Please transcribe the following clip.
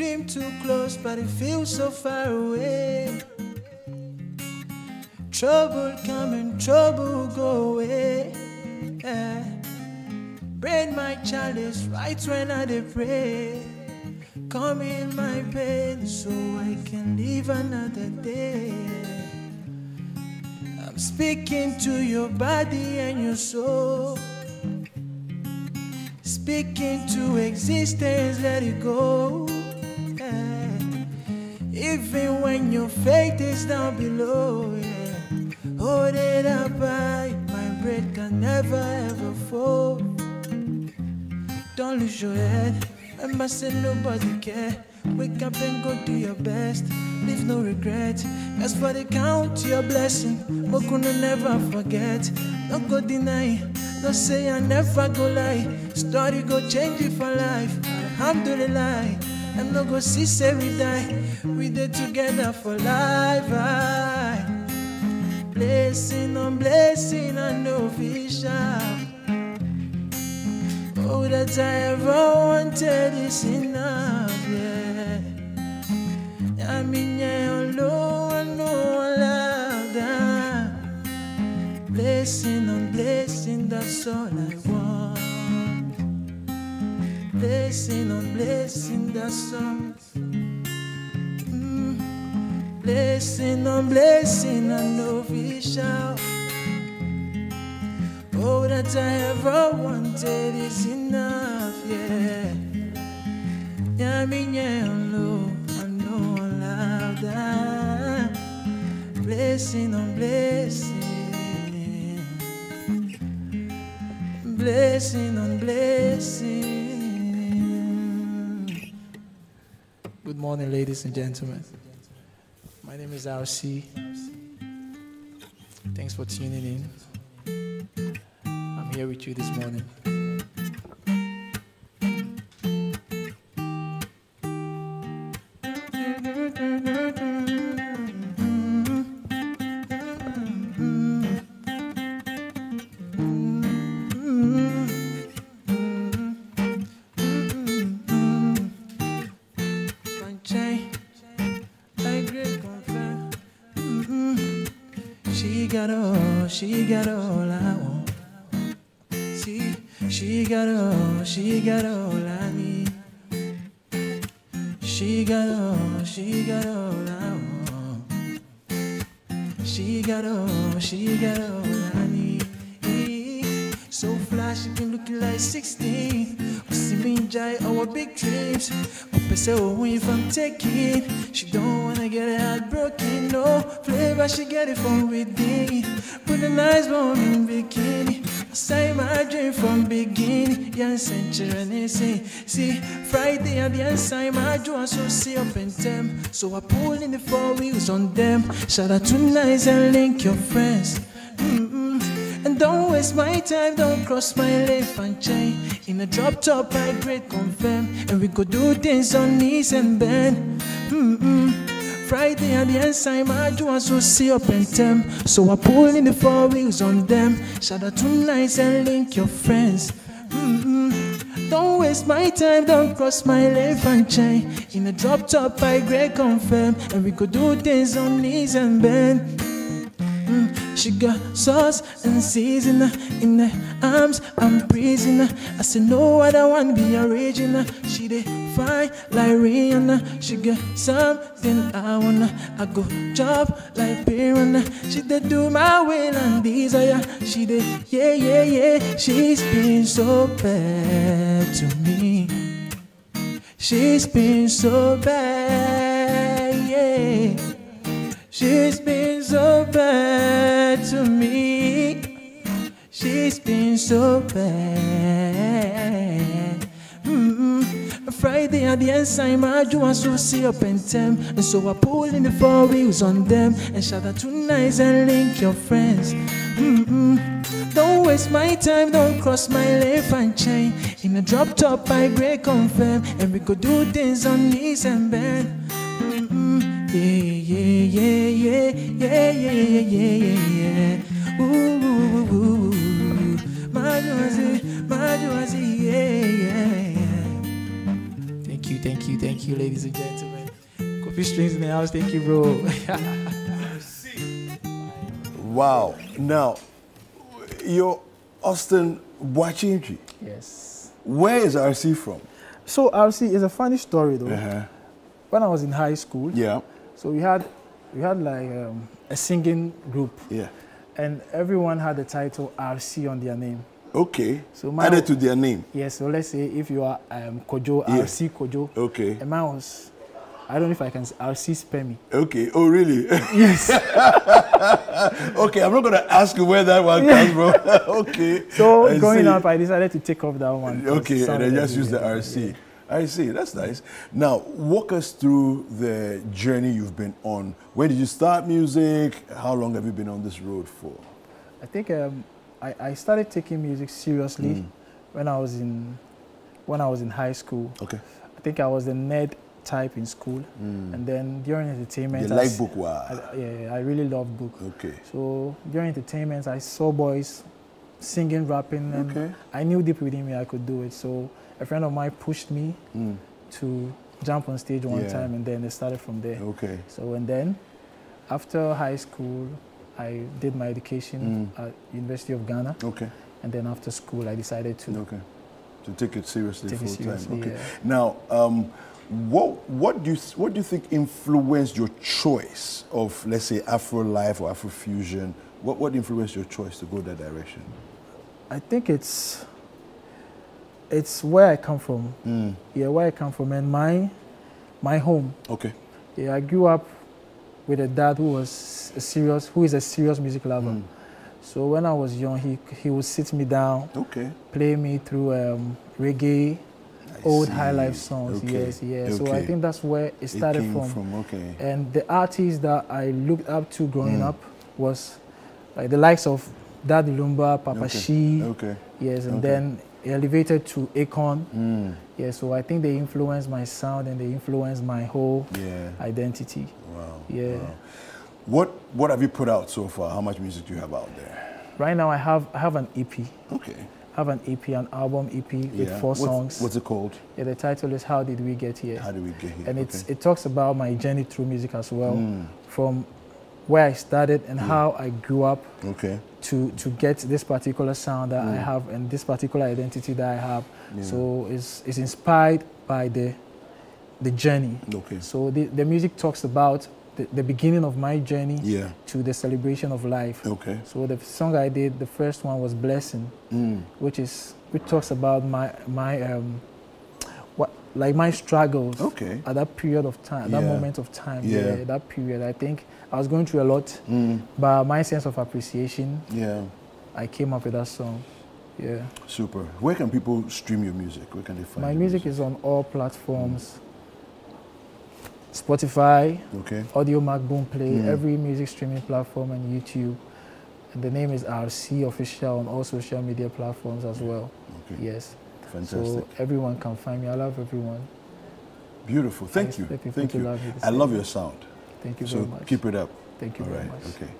dream too close, but it feels so far away. Trouble come and trouble go away. Yeah. Break my chalice right when I dey pray. Come in my pain so I can live another day. I'm speaking to your body and your soul. Speaking to existence, let it go. Yeah. Even when your faith is down below, yeah. Hold it up high, my breath can never ever fall. Don't lose your head, I must say nobody care. Wake up and go do your best, leave no regret. As for the count, your blessing, Mokunu never forget. Don't go deny, don't say I never go lie. Story go change it for life, alhamdulillah. I'm not go see say we die, we dey together for life. Blessing on blessing and no vision. All that I ever wanted is enough, yeah. I mean, yeah, alone, no one love that. Blessing on blessing, that's all I want. Blessing on blessing, that's all. Blessing on blessing, I know we shall. All that I ever wanted is enough, yeah. I know I love that. Blessing on blessing, blessing on blessing. Good morning, ladies and gentlemen. My name is RCee. Thanks for tuning in. I'm here with you this morning. She got all I want. See, she got all I need. She got all I want. She got all I need. So fly, she been looking like 16. We see me enjoy our big dreams. But so if I'm taking, she don't wanna get her heart broken. No flavor, she get it from within. With a nice woman bikini, I say my dream from beginning. Yes, and children, see, Friday at the inside, my joy, so see up and them. So I pull in the four wheels on them. Shout out to nice and link your friends. And don't waste my time, don't cross my life and chain. In a drop top, I great confirm. And we go do things on knees and bend. Friday at the inside, my joints will see up and temp. So I pull in the four wheels on them. Shout out to nice and link your friends. Don't waste my time, don't cross my life and chain. In a drop top, I great confirm. And we could do things on knees and bend. She got sauce and seasoning in her arms, I'm prisoner. I said no other one be original. She dey fine like Rihanna. She got something I wanna. I go chop like piranha. She dey do my will and desire. She dey yeah. She's been so bad to me. She's been so bad, yeah. She's been so bad to me. She's been so bad. Friday at the inside, my joints will see up and temp. And so I pull in the four wheels on them. And shout out to nice and link your friends. Don't waste my time, don't cross my life and chain. In a drop top, I great confirm. And we could do things on knees and bend. Yeah. Ooh. Thank you. Thank you, ladies and gentlemen. Coffee Strings in the house. Thank you, bro. Wow. Now, you're Austin Bwachinji. Yes. Where is RCee from? So RCee is a funny story though. When I was in high school, so we had like a singing group, and everyone had the title RCee on their name. Okay. So added to their name. Yes. Yeah, so let's say if you are Kojo, RCee Kojo. Okay. And mine was, I don't know if I can say, RCee Spammy. Okay. Oh really? Yes. Okay. I'm not gonna ask you where that one comes from. Okay. So growing up, I decided to take off that one. Okay. And I just used the RCee. Yeah. I see. That's nice. Now, walk us through the journey you've been on. When did you start music? How long have you been on this road for? I think I started taking music seriously when I was in high school. Okay. I think I was the nerd type in school, and then during entertainment, you like book? Wow. I really love book. Okay. So during entertainment, I saw boys singing, rapping, and I knew deep within me I could do it. So a friend of mine pushed me to jump on stage one time, and then it started from there. Okay. So, and then after high school, I did my education at University of Ghana. Okay. And then after school, I decided to take it seriously full time. Okay. Yeah. Now, what do you think influenced your choice of, let's say, Afro life or Afro fusion? What influenced your choice to go that direction? I think it's where I come from. Yeah, where I come from and my home. Okay. Yeah, I grew up with a dad who is a serious music lover. So when I was young, he would sit me down, play me through reggae, old high life songs. So I think that's where it started from. And the artists that I looked up to growing up was like the likes of Daddy Lumba, Papa Shee. And then elevated to Akon. So I think they influenced my sound and they influenced my whole identity. Wow. Yeah. Wow. What have you put out so far? How much music do you have out there? Right now I have an EP. Okay. I have an EP, an album EP with 4 songs. What's it called? Yeah, the title is How Did We Get Here? How Did We Get Here? And it talks about my journey through music as well, from where I started and how I grew up to get this particular sound that I have and this particular identity that I have. So it's inspired by the journey. Okay. So the music talks about the beginning of my journey to the celebration of life. Okay. So the song I did, the first one was Blessing, which talks about my struggles at that period of time, that moment of time, that period. I think I was going through a lot, but my sense of appreciation, I came up with that song. Yeah. Super. Where can people stream your music? Where can they find My music is on all platforms. Spotify, Audio Mac, Boom Play, every music streaming platform, and YouTube. And the name is RCee Official on all social media platforms as well. Okay. Yes. Fantastic. So everyone can find me. I love everyone. Beautiful. Thank you. Thank you. I love your sound. Thank you very much. Keep it up. Thank you very much. Okay.